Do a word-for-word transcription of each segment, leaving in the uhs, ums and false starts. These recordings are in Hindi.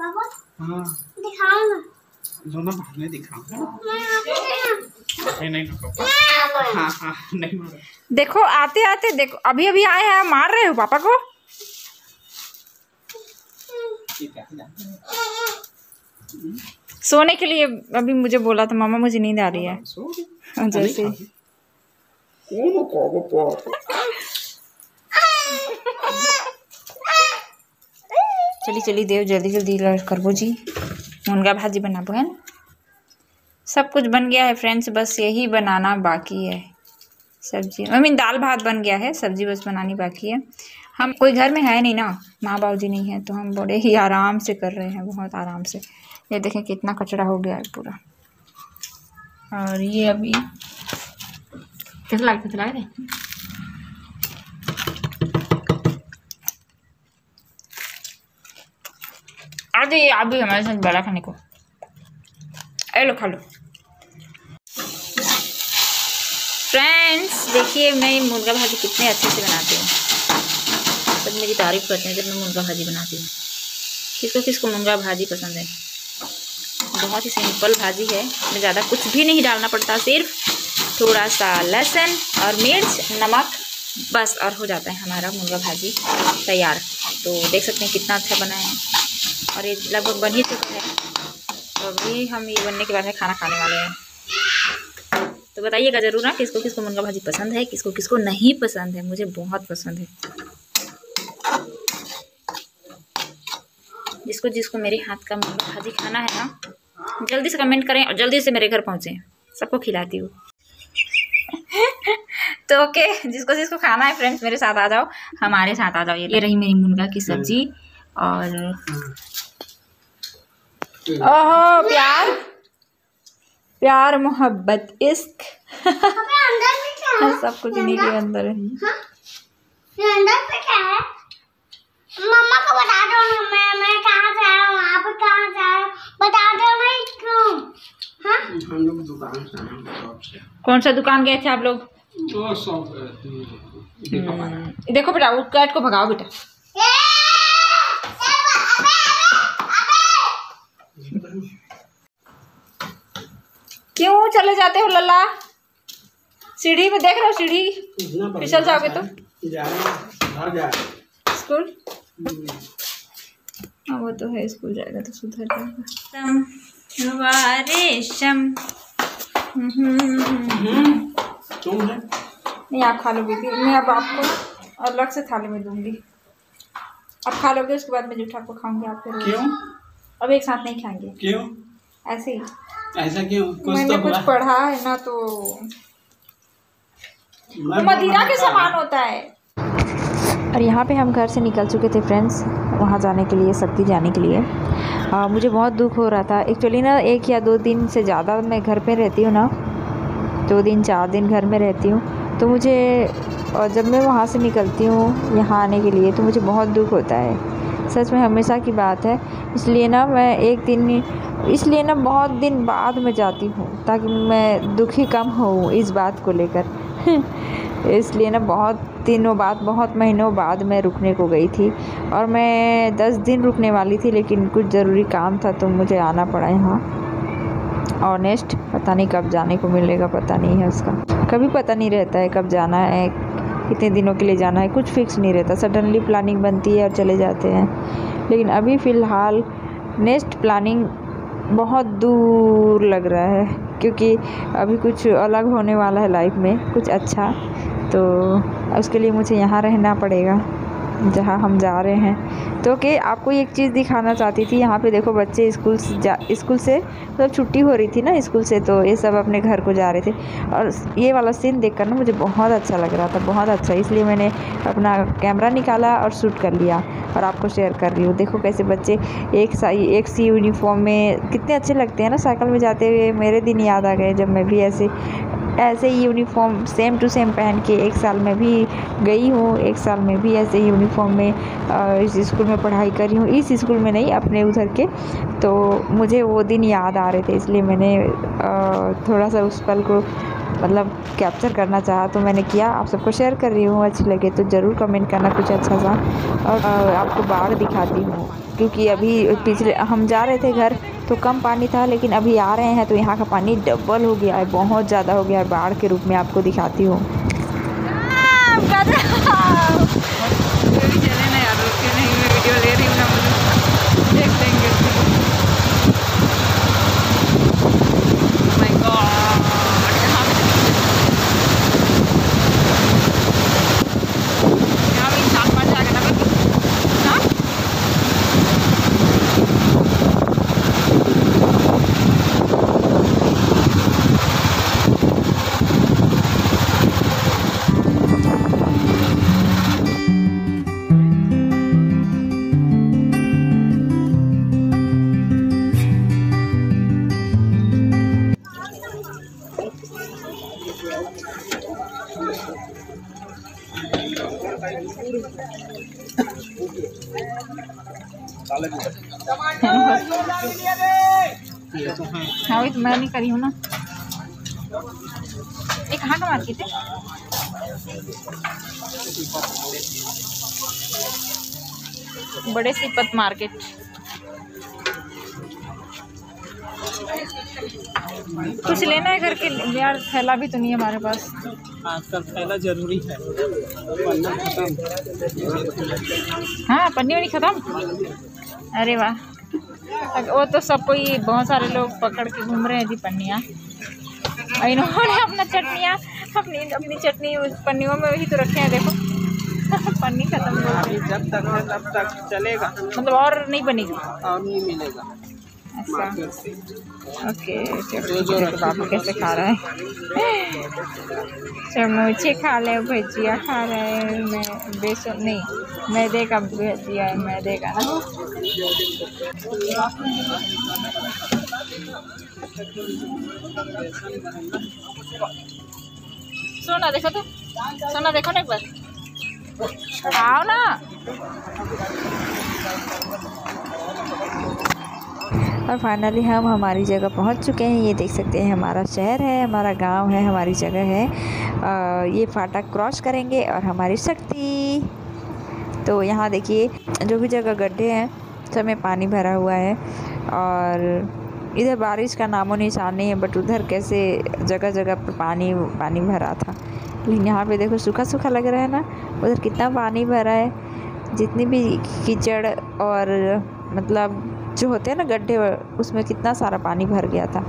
हाँ दोनों बाद में दिखाऊंगा। नहीं हाँ हाँ नहीं मारा। देखो आते आते देखो अभी अभी आए हैं, मार रहे हो पापा को। सोने के लिए अभी मुझे बोला था मामा मुझे नींद आ रही है जैसे। चली चली देव जल्दी जल्दी करबो जी, मुनगा भाजी बनाबो है ना। सब कुछ बन गया है फ्रेंड्स, बस यही बनाना बाकी है सब्जी। आई मीन दाल भात बन गया है, सब्जी बस बनानी बाकी है। हम कोई घर में है नहीं ना, माँ बाबू जी नहीं है, तो हम बड़े ही आराम से कर रहे हैं, बहुत आराम से। ये देखें कितना कचरा हो गया है पूरा। और ये अभी लाइट चला रहे हैं। अरे आप भी हमारे साथ बड़ा खाने को, ए लो खा लो। फ्रेंड्स देखिए मैं मुर्गा भाजी कितने अच्छे से बनाती हूँ, सब तो मेरी तारीफ करते हैं जब मैं मुर्गा भाजी बनाती हूँ। किसको किसको मुर्गा भाजी पसंद है। बहुत ही सिंपल भाजी है, इसमें ज़्यादा कुछ भी नहीं डालना पड़ता, सिर्फ थोड़ा सा लहसुन और मिर्च नमक बस, और हो जाता है हमारा मुर्गा भाजी तैयार। तो देख सकते हैं कितना अच्छा बना है, और ये लगभग बन ही चुका है। तो अभी हम ये बनने के बाद में खाना खाने वाले हैं। तो बताइएगा ज़रूर ना किसको किसको मुर्गा भाजी पसंद है, किसको किसको नहीं पसंद है। मुझे बहुत पसंद है, जिसको जिसको मेरे हाथ का मुर्गा भाजी खाना है ना जल्दी से कमेंट करें और जल्दी से मेरे घर पहुँचें, सबको खिलाती हूँ। तो ओके जिसको जिसको खाना है फ्रेंड्स मेरे साथ आ जाओ, हमारे साथ आ जाओ। ये रही मेरी मुनगा की सब्जी, और ओहो प्यार प्यार मोहब्बत इश्क सब कुछ इन्हीं के अंदर है। मम्मा को बता दो ना मैं मैं कहाँ जा रहा हूँ, आप कहाँ जा रहे हो बता दो ना इसको। हाँ हम लोग दुकान से। कौन सा दुकान गए थे आप लोग? तो शॉप देखो बेटा, वो कैट को भगाओ बेटा। क्यों चले जाते हो लल्ला? सीढ़ी में देख रहे हो, सीढ़ी फिसल जाओगे तो स्कूल। हाँ वो तो है, स्कूल जाएगा तो सुधर जाएगा। रेशम नहीं आप खा लोगे, मैं अब आपको अलग से थाली में दूंगी, आप खा लोगे उसके बाद मैं जूठा को खाऊंगी। आप क्यों अब एक साथ नहीं खाएंगे? क्यों ऐसे ही? ऐसा क्यों? मैंने कुछ पढ़ा है ना तो मदिरा के समान होता है। और यहाँ पे हम घर से निकल चुके थे फ्रेंड्स, वहाँ जाने के लिए, सब्जी जाने के लिए। आ, मुझे बहुत दुख हो रहा था एक्चुअली ना, एक या दो दिन से ज़्यादा मैं घर पे रहती हूँ ना, दो दिन चार दिन घर में रहती हूँ। तो मुझे, और जब मैं वहाँ से निकलती हूँ यहाँ आने के लिए, तो मुझे बहुत दुख होता है, सच में हमेशा की बात है। इसलिए ना मैं एक दिन, इसलिए ना बहुत दिन बाद में जाती हूँ ताकि मैं दुखी कम हूँ इस बात को लेकर। इसलिए ना बहुत दिनों बाद, बहुत महीनों बाद मैं रुकने को गई थी, और मैं दस दिन रुकने वाली थी, लेकिन कुछ ज़रूरी काम था तो मुझे आना पड़ा यहाँ। ऑनेस्ट पता नहीं कब जाने को मिलेगा, पता नहीं है उसका, कभी पता नहीं रहता है कब जाना है, कितने दिनों के लिए जाना है, कुछ फिक्स नहीं रहता। सडनली प्लानिंग बनती है और चले जाते हैं। लेकिन अभी फ़िलहाल नेक्स्ट प्लानिंग बहुत दूर लग रहा है, क्योंकि अभी कुछ अलग होने वाला है लाइफ में, कुछ अच्छा। तो उसके लिए मुझे यहाँ रहना पड़ेगा जहाँ हम जा रहे हैं। तो कि आपको एक चीज़ दिखाना चाहती थी, यहाँ पे देखो बच्चे स्कूल से जा स्कूल से मतलब तो छुट्टी हो रही थी ना स्कूल से, तो ये सब अपने घर को जा रहे थे। और ये वाला सीन देखकर ना मुझे बहुत अच्छा लग रहा था, बहुत अच्छा, इसलिए मैंने अपना कैमरा निकाला और शूट कर लिया और आपको शेयर कर रही हूँ। देखो कैसे बच्चे एक सा एक सी यूनिफॉर्म में कितने अच्छे लगते हैं ना साइकिल में जाते हुए। मेरे दिन याद आ गए जब मैं भी ऐसे ऐसे ही यूनिफॉर्म सेम टू सेम पहन के एक साल में भी गई हूँ, एक साल में भी ऐसे ही यूनिफॉर्म में इस स्कूल में पढ़ाई करी हूँ, इस स्कूल में नहीं अपने उधर के। तो मुझे वो दिन याद आ रहे थे, इसलिए मैंने थोड़ा सा उस पल को मतलब कैप्चर करना चाहा, तो मैंने किया। आप सबको शेयर कर रही हूँ, अच्छी लगे तो ज़रूर कमेंट करना कुछ अच्छा सा, और आपको बाहर दिखाती हूँ। क्योंकि अभी पिछले हम जा रहे थे घर तो कम पानी था, लेकिन अभी आ रहे हैं तो यहाँ का पानी डबल हो गया है, बहुत ज़्यादा हो गया है। बाढ़ के रूप में आपको दिखाती हूँ। हाँ तो मैं नहीं करी हूँ ना, एक हाथ मार के बड़े सिपत मार्केट। कुछ लेना है घर के यार, थैला भी तो नहीं है हमारे पास। आजकल थैला जरूरी है। हाँ पन्नी वन्नी खत्म। अरे वाह, वो तो सबको ही बहुत सारे लोग पकड़ के घूम रहे हैं जी पन्नियाँ। और इन्होंने अपना चटनियाँ अपनी अपनी चटनी उस पन्नियों में ही तो रखे हैं। देखो पन्नी खत्म हो गई। जब तक है तब तक चलेगा, मतलब और नहीं बनेगा और नहीं मिलेगा। अच्छा ओके, बाबू कैसे खा रहा है, समोसे खा रहे, भजिया खा रहे हैं, मैं बेसन नहीं मैदे का भजिया है, मैदे का ना। सोना देखो तो, सोना देखो ना एक बार, आओ ना। और फाइनली हम हमारी जगह पहुंच चुके हैं। ये देख सकते हैं हमारा शहर है, हमारा गांव है, हमारी जगह है। आ, ये फाटक क्रॉस करेंगे और हमारी शक्ति। तो यहाँ देखिए जो भी जगह गड्ढे हैं सब में पानी भरा हुआ है, और इधर बारिश का नामो निशान नहीं है, बट उधर कैसे जगह जगह पर पानी पानी भरा था। लेकिन यहाँ पे देखो सूखा सूखा लग रहा है ना, उधर कितना पानी भरा है। जितनी भी कीचड़ और मतलब जो होते हैं ना गड्ढे, उसमें कितना सारा पानी भर गया था।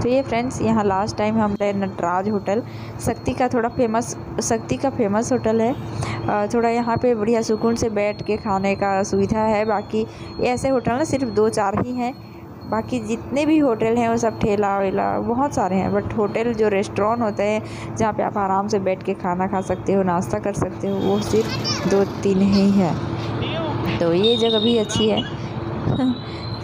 तो ये फ्रेंड्स यहाँ लास्ट टाइम हम गए नटराज होटल, शक्ति का थोड़ा फेमस शक्ति का फेमस होटल है। थोड़ा यहाँ पे बढ़िया सुकून से बैठ के खाने का सुविधा है। बाकी ऐसे होटल ना सिर्फ दो चार ही हैं, बाकी जितने भी होटल हैं वो सब ठेला वेला बहुत सारे हैं। बट होटल जो रेस्टोरेंट होते हैं जहाँ पे आप आराम से बैठ के खाना खा सकते हो, नाश्ता कर सकते हो, वो सिर्फ दो तीन ही है। तो ये जगह भी अच्छी है।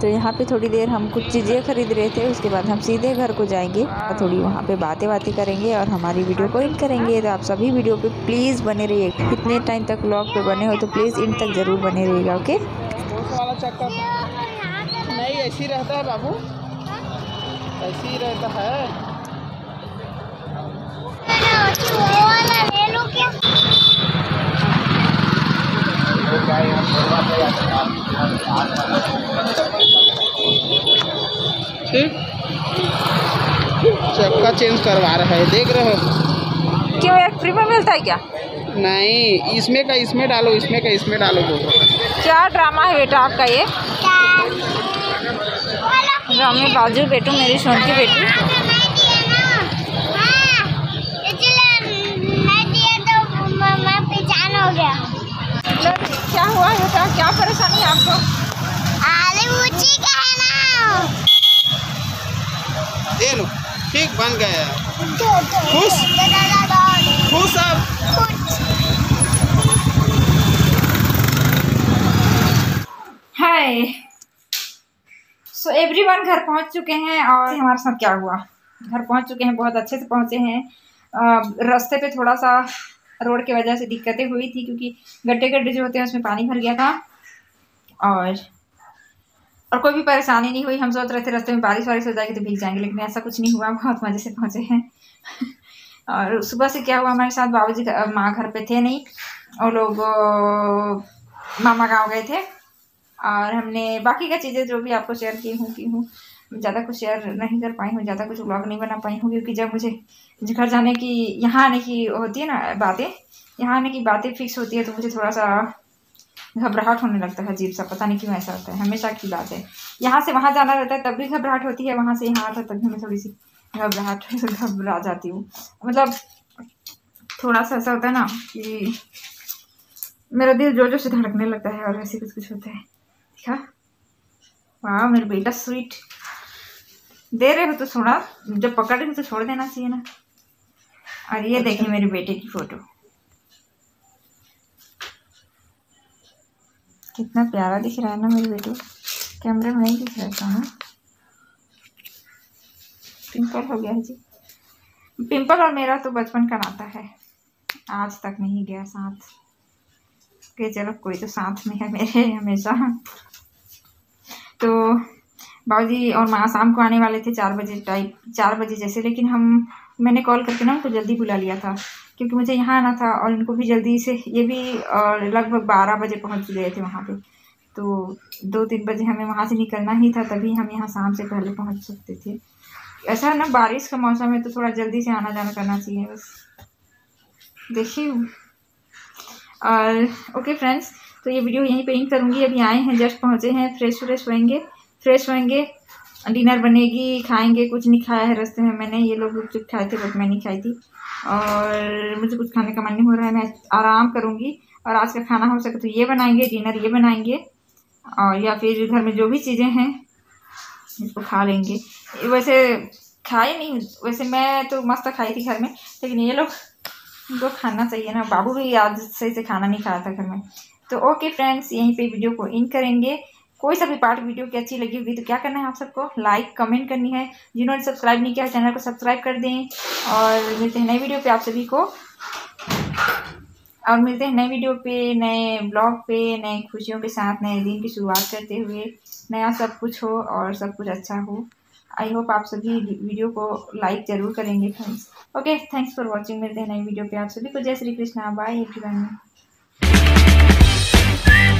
तो यहाँ पे थोड़ी देर हम कुछ चीज़ें खरीद रहे थे, उसके बाद हम सीधे घर को जाएंगे और थोड़ी वहाँ पे बातें बातें करेंगे और हमारी वीडियो को एंड करेंगे। तो आप सभी वीडियो पे प्लीज़ बने रहिए। इतने टाइम तक व्लॉग पे बने हो तो प्लीज़ एंड तक ज़रूर बने रहिएगा। ओके नहीं ऐसी रहता है बाबू, ऐसी ही रहता है। चक्का चेंज करवा रहा है, देख रहे हो। क्यों यार फ्री में मिलता है क्या? नहीं, इसमें का इसमें डालो, इसमें का इसमें डालो। क्या ड्रामा है बेटा आपका ये? ड्रामे बाजू बेटू, मेरी सोन की बेटी। क्या हुआ है बेटा, क्या परेशानी है आपको? अरे मुझे कहना दे लो, ठीक बन गया। खुश खुश हाय। सो एवरीवन घर पहुंच चुके हैं। और हमारे साथ क्या हुआ, घर पहुंच चुके हैं, बहुत अच्छे से पहुंचे हैं। रास्ते पे थोड़ा सा रोड की वजह से दिक्कतें हुई थी, क्योंकि गड्ढे गड्ढे जो होते हैं उसमें पानी भर गया था। और और कोई भी परेशानी नहीं हुई। हम सोच रहे थे रास्ते में बारिश वारिश हो जाएगी तो भीग जाएंगे, लेकिन ऐसा कुछ नहीं हुआ, बहुत मज़े से पहुंचे हैं। और सुबह से क्या हुआ हमारे साथ, बाबूजी माँ घर पे थे नहीं, और लोग मामा गाँव गए थे, और हमने बाकी का चीज़ें जो भी आपको शेयर की हूँ की हूँ ज़्यादा कुछ शेयर नहीं कर पाई हूँ, ज़्यादा कुछ व्लॉग नहीं बना पाई हूँ, क्योंकि जब मुझे घर जाने की, यहाँ आने की होती है ना बातें, यहाँ आने की बातें फिक्स होती है तो मुझे थोड़ा सा घबराहट होने लगता है, अजीब सा, पता नहीं क्यों ऐसा होता है, हमेशा की बात है। यहाँ से वहाँ जाना रहता है तब भी घबराहट होती है, वहाँ से यहाँ आता है तब भी मैं थोड़ी सी घबराहट घबरा जाती हूँ, मतलब थोड़ा सा ऐसा होता है ना कि मेरा दिल जोर जोर से धड़कने लगता है, और ऐसे कुछ कुछ होता है। क्या वाह मेरा बेटा स्वीट दे रहे हो तो सोना, जब पकड़ रहे हो तो छोड़ देना चाहिए ना। और ये देखिए मेरे बेटे की फोटो, कितना प्यारा दिख रहा है ना मेरे बेटे, कैमरे में नहीं दिख रहा था ना। पिंपल हो गया है जी, पिंपल और मेरा तो बचपन का नाता है, आज तक नहीं गया साथ के, चलो कोई तो साथ में है मेरे हमेशा। तो बाबूजी और माँ शाम को आने वाले थे चार बजे टाइप, चार बजे जैसे, लेकिन हम मैंने कॉल करके ना उनको जल्दी बुला लिया था, क्योंकि मुझे यहाँ आना था और उनको भी जल्दी से, ये भी लगभग बारह बजे पहुँच गए थे वहाँ पे, तो दो तीन बजे हमें वहाँ से निकलना ही था, तभी हम यहाँ शाम से पहले पहुँच सकते थे। ऐसा है ना बारिश का मौसम है तो थोड़ा जल्दी से आना जाना करना चाहिए बस, देखिए। और ओके फ्रेंड्स, तो ये वीडियो यहीं पे एंड करूँगी, अभी आए हैं जस्ट पहुँचे हैं, फ्रेश व्रेश होएंगे, फ्रेश होएंगे, डिनर बनेगी, खाएंगे, कुछ नहीं खाया है रास्ते में मैंने, ये लोग गुपचुप खाए थे बट मैं नहीं खाई थी, और मुझे कुछ खाने का मन नहीं हो रहा है, मैं आराम करूँगी। और आज का खाना हो सके तो ये बनाएंगे, डिनर ये बनाएंगे, और या फिर घर में जो भी चीज़ें हैं इसको खा लेंगे। वैसे खाए नहीं, वैसे मैं तो मस्त खाई थी घर में, लेकिन ये लोग उनको खाना चाहिए ना, बाबू भी आज सही से खाना नहीं खाया था घर में। तो ओके फ्रेंड्स, यहीं पे वीडियो को एंड करेंगे। कोई सा भी पार्ट वीडियो की अच्छी लगी होगी तो क्या करना है आप सबको, लाइक कमेंट करनी है, जिन्होंने सब्सक्राइब नहीं किया चैनल को सब्सक्राइब कर दें, और मिलते हैं नई वीडियो पे आप सभी को, और मिलते हैं नए वीडियो पे, नए ब्लॉग पे, नए खुशियों के साथ, नए दिन की शुरुआत करते हुए, नया सब कुछ हो और सब कुछ अच्छा हो। आई होप आप सभी वीडियो को लाइक ज़रूर करेंगे friends. Okay thanks for watching, मिलते हैं नई वीडियो पे आप सभी को, जय श्री कृष्णा, बाय एवरीवन।